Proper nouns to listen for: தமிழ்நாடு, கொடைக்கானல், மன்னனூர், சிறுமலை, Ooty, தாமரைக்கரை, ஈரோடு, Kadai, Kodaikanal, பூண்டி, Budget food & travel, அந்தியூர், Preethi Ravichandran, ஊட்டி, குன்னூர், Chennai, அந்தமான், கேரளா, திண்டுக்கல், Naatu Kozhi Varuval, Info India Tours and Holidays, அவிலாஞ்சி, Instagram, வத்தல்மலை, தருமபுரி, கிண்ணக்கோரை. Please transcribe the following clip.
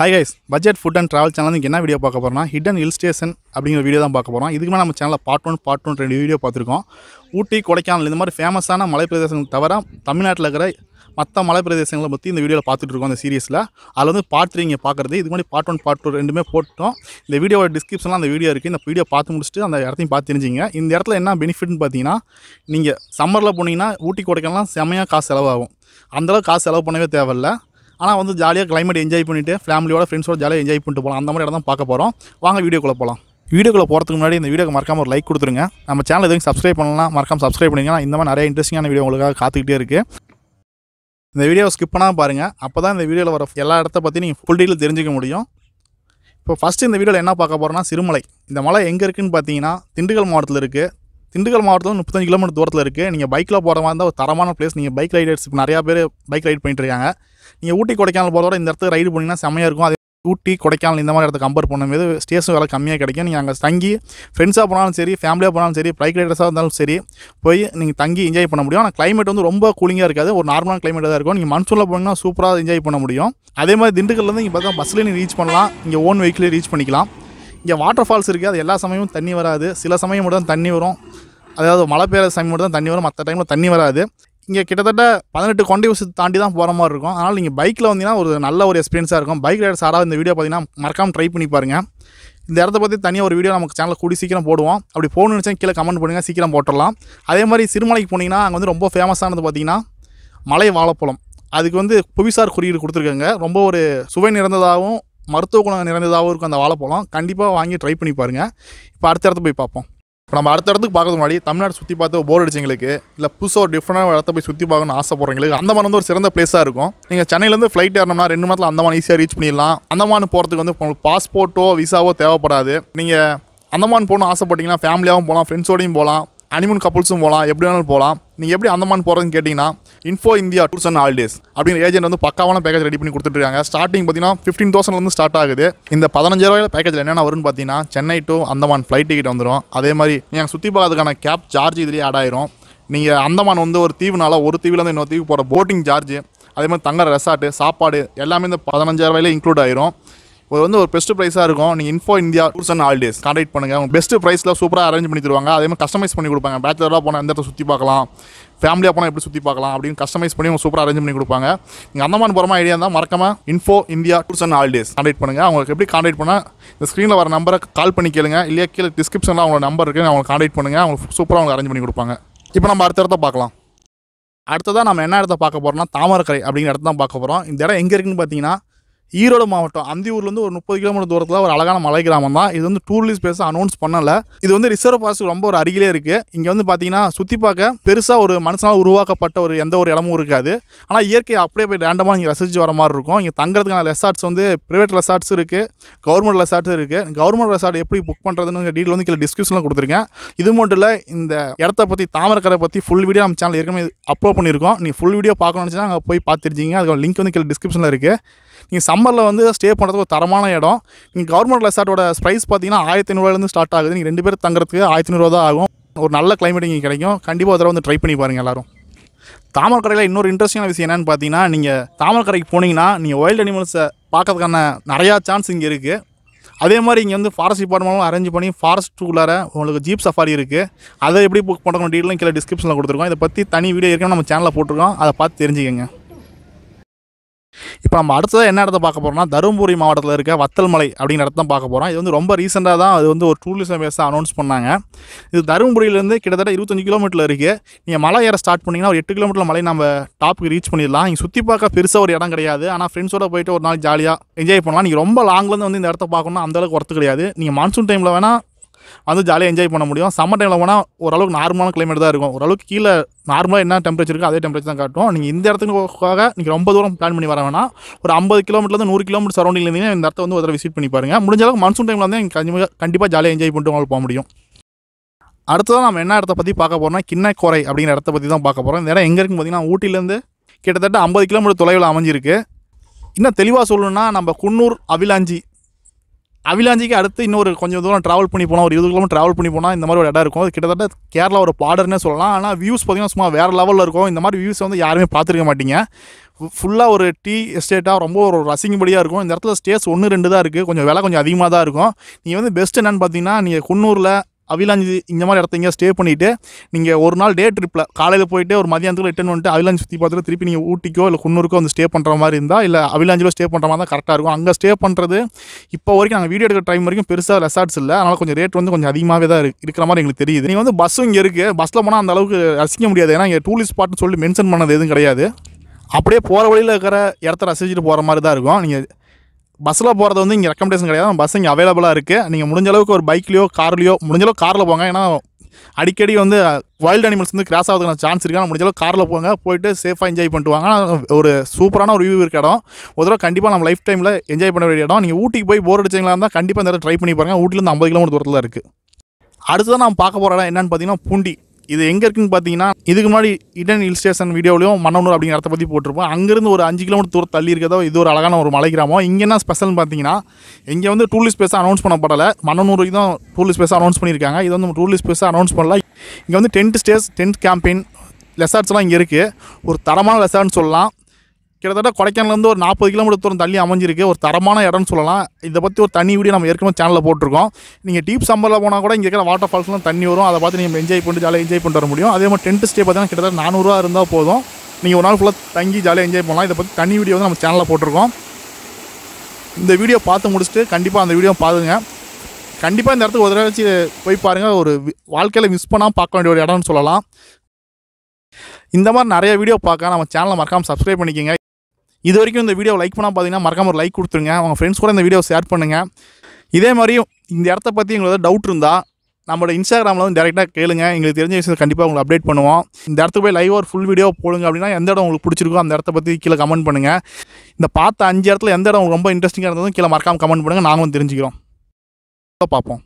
Hi guys budget food and travel channel इनके video पार्क पोना हिडन हिल स्टेशन अभी वीडियो पार्क पोना इतना नम्बर चैनल पार्ट 1 2 वीडियो पातुक्कोम ऊटी कोडैकानल इनमारी फेमस मलै प्रदेश तवर तमिलनाडुल मत्त मलै प्रदेश पत्ती वीडियो पातुट्टु अंत सीरीसल अल्ल पार्ट 3 पार्कறது இதுக்கு முன்னாடி पार्ट 1 पार्ट 2 ரெண்டுமே போட்டுட்டோம் இந்த வீடியோவோட டிஸ்கிரிப்ஷன்ல அந்த வீடியோ இருக்கு இந்த வீடியோ பார்த்து முடிச்சிட்டு அந்த இடத்தையும் பார்த்து தெரிஞ்சிங்க இந்த இடத்துல என்ன பெனிஃபிட்னு பாத்தீங்கன்னா நீங்க சம்மர்ல போனீங்கன்னா ஊட்டி கொடைக்கானல் செமையா காசு செலவாகும் அந்த அளவுக்கு காசு செலவு பண்ணவே தேவையில்லை आना वो जालिया क्लाइमेट एंजॉय पण्णिट्टु फैमिलियोड फ्रेंड्सोड जालिया एंजॉय पण्णिट्टु पोलाम अंद मारी इडम पार्क्क पोरोम वांगा वीडियोक्कुल्ल पोलाम वीडियोक्कुल्ल पोरदुक्कु मुन्नाडी इंद वीडियोक्कु मरक्काम ओरु लाइक कोडुत्तुरुंगा नम्म चैनल एदुक्कु सब्सक्राइब पण्णलाम मरक्काम सब्सक्राइब पण्णिंगा इंद मारी नरेय इंटरेस्टिंगान वीडियो उंगलुक्काग कात्तुकिट्टे इरुक्कु इंद वीडियो स्किप पण्णाम पारुंगा अप्पदान इंद वीडियोल वरा एल्ला इडत्तै पत्ती नींगा फुल डीटेल तेरिंजिक्क मुडियुम इप्पो फर्स्ट इंद वीडियोल एन्ना पार्क्क पोरोमना सिरुमलै इंद मलै एंग इरुक्कुनु पात्तींगना திண்டுக்கல் மாவட்டத்துல இருக்கு திண்டுக்கல் மாவட்டத்துல 35 கிமீ தூரத்துல இருக்கு நீங்க பைக்ல போற மாதிரி இருந்தா ஒரு தரமான பிளேஸ் நீங்க பைக் ரைடர்ஸ் இப்ப நிறைய பேர் பைக் ரைட் பண்ணிட்டு இருக்காங்க நீங்க ஊட்டி கொடைக்கானல் போறதோட இந்த இடத்துக்கு ரைடு போனீங்கன்னா செமையா இருக்கும் அது ஊட்டி கொடைக்கானல் இந்த மாதிரி இடத்த கம்பேர் பண்ணும்போது ஸ்டேஷன் வேற கம்மியா கிடைக்கும் நீங்க அங்க தங்கி फ्रेंड्सா போனாலும் சரி ஃபேமிலியா போனாலும் சரி பைக் ரைடர்ஸா இருந்தாலும் சரி போய் நீங்க தங்கி என்ஜாய் பண்ண முடியும் ஆனா கிளைமேட் வந்து ரொம்ப கூலிங்கா இருக்காது ஒரு நார்மலான கிளைமேட்டா தான் இருக்கும் நீங்க மன்சூன்ல போனீங்கன்னா சூப்பரா என்ஜாய் பண்ண முடியும் அதே மாதிரி திண்டுக்கல்ல இருந்து இங்க பார்த்தா பஸ்ல நீங்க ரீச் பண்ணலாம் இங்க ஓன் வெஹிக்கிளே ரீச் பண்ணிக்கலாம் இங்க வாட்டர் ஃபால்ஸ் இருக்கு அது எல்லா சமயமும் தண்ணி வராது சில சமயம் மட்டும் தண்ணி வரும் அதாவது மழை பெய்யற சமயம் மட்டும் தண்ணி வரும் மற்ற டைம்ல தண்ணி வராது இங்கே கிட்டத்தட்ட 18 கொண்டை ஊசி தாண்டி தான் போற மாதிரி இருக்கும் அதனால நீங்க பைக்ல வந்தீங்கன்னா ஒரு நல்ல ஒரு எக்ஸ்பீரியன்ஸா இருக்கும் பைக் ரைடர்ஸ் ஆராத இந்த வீடியோ பார்த்தீங்கன்னா மறக்காம ட்ரை பண்ணி பாருங்க இந்த இடத்தை பத்தி தனியா ஒரு வீடியோ நமக்கு சேனல்ல கூடி சீக்கிரம் போடுவோம் அப்படி போணும்னு நினைச்சா கீழ கமெண்ட் பண்ணுங்க சீக்கிரம் போட்டுறலாம் அதே மாதிரி சிறுமலைக்கு போனீங்கன்னா அங்க வந்து ரொம்ப ஃபேமஸானது பார்த்தீங்கன்னா மலை வாழைப்பழம் அதுக்கு வந்து புவிசார் குறியீடு கொடுத்திருக்காங்க ரொம்ப ஒரு சுவை நிறைந்ததாகவும் மருத்துவ குணம் நிறைந்ததாகவும் இருக்கும் அந்த வாழைப்பழம் கண்டிப்பாக வாங்கி ட்ரை பண்ணி பாருங்கள் இப்போ அடுத்த இடத்துக்கு போய் பார்ப்போம் இப்போ நம்ம அடுத்த இடத்துக்கு பார்க்கறது முன்னாடி தமிழ்நாடு சுற்றி பார்த்து போர் அடிச்சவங்களுக்கு இல்லை புதுசாக ஒரு டிஃப்ரெண்டான இடத்த போய் சுற்றி பார்க்கணும்னு ஆசைப்படுறவங்களுக்கு அந்தமான் வந்து ஒரு சிறந்த பிளேஸாக இருக்கும் நீங்கள் சென்னையிலேருந்து ஃப்ளைட் ஏறணும்னா 2 மணி நேரத்தில் அந்தமான் ஈஸியாக ரீச் பண்ணிடலாம் அந்தமான் போகிறதுக்கு வந்து உங்களுக்கு பாஸ்போர்ட்டோ விசாவோ தேவைப்படாது நீங்கள் அந்தமான் போகணும்னு ஆசைப்பட்டீங்கன்னா ஃபேமிலியாகவும் போகலாம் ஃப்ரெண்ட்ஸோடையும் போகலாம் ஹனிமூன் கப்புள்ஸும் போகலாம் எப்படி வேணாலும் போகலாம் நீங்கள் எப்படி அந்தமான் போகிறதுன்னு கேட்டிங்கன்னா info India tours and holidays அப்படிங்கிற ஏஜென்ட் வந்து பக்காவான பேக்கேஜ் ரெடி பண்ணி கொடுத்துட்ருக்காங்க ஸ்டார்டிங் பார்த்தீங்கன்னா 15,000லேருந்து ஸ்டார்ட் ஆகுது இந்த 15,000 பேக்கேஜில் என்னென்ன வரும்னு பார்த்தீங்கன்னா Chennai to அந்தமான் flight ticket வந்துடும் அதே மாதிரி நீங்கள் சுற்றி பார்க்கறதுக்கான கேப் சார்ஜ் இதுலேயே ஆட் ஆயிரும் நீங்கள் அந்தமான் வந்து ஒரு தீவுனால ஒரு தீவிலேருந்து இன்னொரு தீவு போகிற போட்டிங் சார்ஜ் அதே மாதிரி தங்குற ரெசார்ட்டு சாப்பாடு எல்லாமே இந்த 15,000 இன்க்ளூட் ஆயிரும் இது வந்து ஒரு பெஸ்ட் பிரைஸாக இருக்கும் நீங்கள் info India tours and holidays contact பண்ணுங்கள் அவங்க பெஸ்ட் ப்ரைஸில் சூப்பராக அரேஞ்ச் பண்ணி தருவாங்க அதே மாதிரி கஸ்டமைஸ் பண்ணி கொடுப்பாங்க பேச்சுலராக போனால் எந்த இடத்த சுற்றி பார்க்கலாம் ஃபேமிலியாக போனால் எப்படி சுற்றி பார்க்கலாம் அப்படின்னு கஸ்டமைஸ் பண்ணி அவங்க சூப்பராக அரேஞ்ச் பண்ணி கொடுப்பாங்க நீங்கள் அந்தமான் போகிறமா ஐடியா இருந்தால் மறக்காம info India tours and holidays contact பண்ணுங்கள் அவங்களுக்கு எப்படி கான்டாக்ட் பண்ணால் இந்த ஸ்க்ரீனில் வர நம்பரை கால் பண்ணி கேளுங்க இல்லையா கீழே டிஸ்கிரிப்ஷனில் அவங்களோட நம்பர் இருக்குது அவங்க கான்டாக்ட் பண்ணுங்கள் அவங்களுக்கு சூப்பராக அவங்க அரேஞ்ச் பண்ணி கொடுப்பாங்க இப்போ நம்ம அடுத்த இடத்த பார்க்கலாம் அடுத்ததான் நம்ம என்ன இடத்த பார்க்க போகிறோம்னா தாமரைக்கரை அப்படிங்கிற இடத்த தான் பார்க்க போகிறோம் இந்த இடம் எங்கே இருக்குன்னு பார்த்தீங்கன்னா ஈரோடு மாவட்டம் அந்தியூர்லேருந்து ஒரு 30 கிலோமீட்டர் தூரத்தில் ஒரு அழகான மலை கிராமம் தான் இது வந்து டூரிஸ்ட் பிளேஸ் அனௌன்ஸ் பண்ணலை இது வந்து ரிசர்வ் ஃபாரஸ்ட் ரொம்ப ஒரு அருகிலே இருக்குது இங்கே வந்து பார்த்தீங்கன்னா சுற்றி பார்க்க பெருசாக ஒரு மனுஷனால் உருவாக்கப்பட்ட ஒரு எந்த ஒரு இடமும் இருக்காது ஆனால் இயற்கையை அப்படியே போய் ரேண்டமாக இங்கே ரசிச்சு வர மாதிரி இருக்கும் இங்கே தங்குறதுக்கான ரெசார்ட்ஸ் வந்து ப்ரைவேட் ரெசார்ட்ஸ் இருக்குது கவர்மெண்ட் ரெசார்ட்ஸ் இருக்குது கவர்மெண்ட் ரெசார்ட் எப்படி புக் பண்ணுறதுன்னு டீட்டெயில் வந்து கீழே டிஸ்கிரிப்ஷனில் கொடுத்துருக்கேன் இது மட்டும் இல்லை இந்த இடத்த பற்றி தாமரைக்கரை பற்றி ஃபுல் வீடியோ நம்ம சேனல் ஏற்கனவே அப்லோட் பண்ணியிருக்கோம் நீங்கள் ஃபுல் வீடியோ பார்க்கணும்னு நினச்சினா அங்கே போய் பார்த்துருச்சிங்க அதுக்கு லிங்க் வந்து கீழே டிஸ்கிரிப்ஷனில் இருக்குது நீங்கள் சம்மரில் வந்து ஸ்டே பண்ணுறதுக்கு ஒரு தரமான இடம் நீங்கள் கவர்மெண்ட் ரெசார்ட்டோட ப்ரைஸ் பார்த்தீங்கன்னா 1,500 ஸ்டார்ட் ஆகுது நீங்கள் 2 பேர் தங்குறதுக்கு 1,500 தான் ஆகும் ஒரு நல்ல கிளைமேட் இங்கே கிடைக்கும் கண்டிப்பாக ஒரு தடவை வந்து ட்ரை பண்ணி பாருங்கள் எல்லோரும் தாமரைக்கரையில் இன்னொரு இன்ட்ரெஸ்டிங்கான விஷயம் என்னென்னு பார்த்தீங்கன்னா நீங்கள் தாமரைக்கரைக்கு போனீங்கன்னா நீங்கள் வைல்டு அனிமல்ஸை பார்க்கறதுக்கான நிறையா சான்ஸ் இங்கே இருக்குது அதே மாதிரி இங்கே வந்து ஃபாரஸ்ட் டிபார்ட்மெண்ட்லாம் அரேஞ்ச் பண்ணி ஃபாரஸ்ட்டுக்குள்ளார உங்களுக்கு ஜீப் சஃபாரி இருக்குது அதை எப்படி புக் பண்ணுறோம் டீட்டெயிலும் கீழே டிஸ்கிரிப்ஷனில் கொடுத்துருக்கோம் இதை பற்றி தனி வீடியோ ஏற்கனவே நம்ம சேனலில் போட்டிருக்கோம் அதை பார்த்து தெரிஞ்சுக்கங்க இப்போ நம்ம அடுத்ததாக என்ன இடத்த பார்க்க போகிறோம்னா தருமபுரி மாவட்டத்தில் இருக்க வத்தல்மலை அப்படிங்கிற இடத்த தான் பார்க்க போகிறோம் இது வந்து ரொம்ப ரீசெண்டாக தான் அது வந்து ஒரு டூரிசம் பேஸாக அனௌன்ஸ் பண்ணாங்க இது தருமபுரியிலேருந்து கிட்டத்தட்ட 25 கிலோமீட்டரில் இருக்குது நீங்கள் மலை ஏற ஸ்டார்ட் பண்ணிங்கன்னா ஒரு 8 கிலோமீட்டரில் மலை நம்ம டாப்புக்கு ரீச் பண்ணிடலாம் நீங்கள் சுற்றி பார்க்க பெருசாக ஒரு இடம் கிடையாது ஆனால் ஃப்ரெண்ட்ஸோட போய்ட்டு ஒரு நாள் ஜாலியாக என்ஜாய் பண்ணலாம் நீங்கள் ரொம்ப லாங்லேருந்து வந்து இந்த இடத்த பார்க்கணும்னா அந்தளவுக்கு ஒர்த்து கிடையாது நீங்கள் மான்சூன் டைமில் வேணால் வந்து ஜாலியாக என்ஜாய் பண்ண முடியும் சம்மர் டைமில் போனால் ஓரளவுக்கு நார்மலான கிளைமேட் தான் இருக்கும் ஓரளவுக்கு கீழே நார்மலாக என்ன டெம்பரேச்சர் இருக்கோ அதே டெம்பரேச்சர் தான் காட்டும் நீங்கள் இந்த இடத்துக்காக நீங்கள் ரொம்ப தூரம் பிளான் பண்ணி வர வேணாம் ஒரு 50 கிலோமீட்டர்லேருந்து 100 கிலோமீட்டர் சரௌண்டிங்கில் இருந்தீங்கன்னா இந்த இடத்த வந்து ஒரு விசிட் பண்ணி பாருங்கள் முடிஞ்ச அளவுக்கு மன்சூன் டைமில் வந்து கண்டிப்பாக ஜாலியாக என்ஜாய் பண்ணிட்டு உங்களுக்கு போக முடியும் அடுத்ததான் நம்ம என்ன இடத்த பற்றி பார்க்க போகிறோம்னா கிண்ணக்கோரை அப்படிங்கிற இடத்த பற்றி தான் பார்க்க போகிறோம் இந்த இடம் எங்கே இருக்குன்னு பார்த்தீங்கன்னா ஊட்டிலேருந்து கிட்டத்தட்ட 50 கிலோமீட்டர் தொலைவில் அமைஞ்சிருக்கு இன்னும் தெளிவாக சொல்லணும்னா நம்ம குன்னூர் அவிலாஞ்சிக்கு அடுத்து இன்னொரு கொஞ்சம் தூரம் ட்ராவல் பண்ணி போனால் ஒரு 20 கிலோமீட்டர் ட்ராவல் பண்ணி போனால் இந்த மாதிரி ஒரு இடம் இருக்கும் அது கிட்டத்தட்ட கேரளா ஒரு பார்டர்னே சொல்லலாம் ஆனால் வியூஸ் பார்த்திங்கன்னா சும்மா வேறு லெவலில் இருக்கும் இந்த மாதிரி வியூஸ் வந்து யாருமே பார்த்துருக்க மாட்டீங்க ஃபுல்லா ஒரு டீ எஸ்டேட்டா ரொம்ப ஒரு ரசிங்கபடியா இருக்கும். இந்த இடத்துல ஸ்டேஸ் 1 2 தான் இருக்கு. கொஞ்சம் விலை கொஞ்சம் அதிகமாக தான் இருக்கும். நீங்க வந்து பெஸ்ட் என்னன்னு பாத்தீங்கன்னா நீங்க குன்னூர்ல அவிலாஞ்சி இந்த மாதிரி இடத்துல ஸ்டே பண்ணிவிட்டு நீங்கள் ஒரு நாள் டே ட்ரிப்பில் காலையில் போயிட்டு ஒரு மதியானத்துக்குள்ள ரிட்டர்ன் வந்துட்டு அவிலாஞ்சி சுற்றி பார்த்துட்டு திருப்பி நீங்கள் ஊட்டிக்கோ இல்லை குன்னூருக்கோ வந்து ஸ்டே பண்ணுற மாதிரி இருந்தால் இல்லை அவிலாஞ்சிலோ ஸ்டே பண்ணுற மாதிரி தான் கரெக்டாக இருக்கும். அங்கே ஸ்டே பண்ணுறது இப்போ வரைக்கும் நாங்கள் வீடியோ எடுக்கிற டைம் வரைக்கும் பெருசாக ரெசார்ட்ஸ் இல்லை, அதனால் கொஞ்சம் ரேட் வந்து கொஞ்சம் அதிகமாகவே தான் இருக்கிற மாதிரி எங்களுக்கு தெரியுது. நீங்கள் வந்து பஸ்ஸும் இங்கே இருக்குது, பஸ்ஸில் போனால் அந்த அளவுக்கு ரசிக்க முடியாது, ஏன்னா இங்கே டூரிஸ்ட் ஸ்பாட்னு சொல்லி மென்ஷன் பண்ணது எதுவும் கிடையாது. அப்படியே போகிற வழியில் இருக்கிற இடத்த ரசிச்சுட்டு போகிற மாதிரி தான் இருக்கும். நீங்கள் பஸ்ஸில் போகிறது வந்து இங்கே ரெக்கமெண்டேஷன் கிடையாது, பஸ் இங்கே அவைலபிளாக இருக்குது. நீங்கள் முடிஞ்ச அளவுக்கு ஒரு பைக்லையோ கார்லையோ முடிஞ்சளவு காரில் போங்க, ஏன்னா அடிக்கடி வந்து வைல்டு அனிமல்ஸ் வந்து கிராஸ் ஆகிறதுக்கான சான்ஸ் இருக்குது. ஆனால் முடிஞ்சளவு காரில் போங்க, போயிட்டு சேஃபாக என்ஜாய் பண்ணிட்டு வாங்க. ஒரு சூப்பரான ஒரு வியூ இருக்க இடம், ஒரு தடவை கண்டிப்பாக நம்ம லைஃப் டைமில் என்ஜாய் பண்ண வேண்டிய இடம். நீங்கள் ஊட்டிக்கு போய் போர் அடிச்சிங்களா இருந்தால் கண்டிப்பாக இந்த இடத்துல ட்ரை பண்ணி பாருங்கள். ஊட்டிலேருந்து 50 கிலோமீட்டர் தூரத்தில் இருக்குது. அடுத்ததான் நான் பார்க்க போகிற இடம் என்னென்னு பார்த்தீங்கன்னா பூண்டி. இது எங்கே இருக்குதுன்னு பார்த்தீங்கன்னா இதுக்கு முன்னாடி இடன் ஹில் ஸ்டேஷன் வீடியோலையும் மன்னனூர் அப்படிங்கிற இடத்த பற்றி போட்டிருப்போம். அங்கேருந்து ஒரு 5 கிலோமீட்டர் தூரம் தள்ளி இருக்கிறதோ இது ஒரு அழகான ஒரு மலை கிராமம். இங்கே என்ன ஸ்பெஷல்னு பார்த்தீங்கன்னா இங்கே வந்து டூரிஸ்ட் பிளேஸாக அனௌன்ஸ் பண்ணப்படலை, மன்னனூருக்கு தான் டூரிஸ்ட் பிளேஸாக அனௌன்ஸ் பண்ணியிருக்காங்க. இது வந்து டூரிஸ்ட் பிளேஸாக அனௌன்ஸ் பண்ணல. இங்கே வந்து டென்ட் ஸ்டேஸ் டென்ட் கேம்பெயின் ரெசார்ட்ஸ்லாம் இங்கே இருக்குது. ஒரு தரமான ரெசார்ட்னு சொல்லலாம். கிட்டத்தட்ட கொடைக்கானலேருந்து ஒரு 40 கிலோமீட்டர் தூரம் தள்ளி அமைஞ்சிருக்கு. ஒரு தரமான இடம்னு சொல்லலாம். இதை பற்றி ஒரு தனி வீடியோ நம்ம ஏற்கனவே சேனலில் போட்டிருக்கோம். நீங்கள் டீப் சம்மரில் போனால் கூட இங்கே இருக்கிற வாட்டர் ஃபால்ஸ்லாம் தண்ணி வரும், அதை பார்த்து நீங்கள் என்ஜாய் பண்ணிட்டு ஜாலியாக என்ஜாய் பண்ணிட்டு வர முடியும். அதே மாதிரி டென்ட் ஸ்டே பார்த்தீங்கன்னா கிட்டத்தட்ட 400 ரூபா இருந்தால் போதும், நீங்கள் ஒரு நாள் ஃபுல்லாக தங்கி ஜாலியாக என்ஜாய் பண்ணலாம். இதை பற்றி தனி வீடியோ வந்து நம்ம சேனலில் போட்டிருக்கோம். இந்த வீடியோ பார்த்து முடிச்சுட்டு கண்டிப்பாக அந்த வீடியோ பாருங்கள். கண்டிப்பாக இந்த இடத்துக்கு ஒரு தடவை வச்சு போய் பாருங்கள். ஒரு வாழ்க்கையில் மிஸ் பண்ணாமல் பார்க்க வேண்டிய ஒரு இடம்னு சொல்லலாம். இந்த மாதிரி நிறைய வீடியோ பார்க்க நம்ம சேனலை மறக்காமல் சப்ஸ்கிரைப் பண்ணிக்கோங்க. இது வரைக்கும் இந்த வீடியோ லைக் பண்ணால் பார்த்தீங்கன்னா மறக்காம ஒரு லைக் கொடுத்துருங்க. அவங்க ஃப்ரெண்ட்ஸ் கூட இந்த வீடியோ ஷேர் பண்ணுங்கள். இதே மாதிரியும் இந்த இடத்த பற்றி எங்களுக்கு டவுட் இருந்தால் நம்மளோட இன்ஸ்டாகிராமில் வந்து டேரெக்டாக கேளுங்க. எங்களுக்கு தெரிஞ்ச விஷயத்தை கண்டிப்பாக உங்களுக்கு அப்டேட் பண்ணுவோம். இந்த இடத்துக்கு போய் லைவ் ஒரு ஃபுல் வீடியோ போடுங்க அப்படின்னா எந்த இடம் உங்களுக்கு பிடிச்சிருக்கோ அந்த இடத்த பற்றி கீழே கமெண்ட் பண்ணுங்கள். இந்த பார்த்த 5 இடத்துல எந்த இடம் ரொம்ப இன்ட்ரெஸ்டிங்காக இருந்ததும் கீழே மறக்காமல் கமெண்ட் பண்ணுங்கள், நாங்களும் தெரிஞ்சுக்கிறோம். பார்ப்போம்.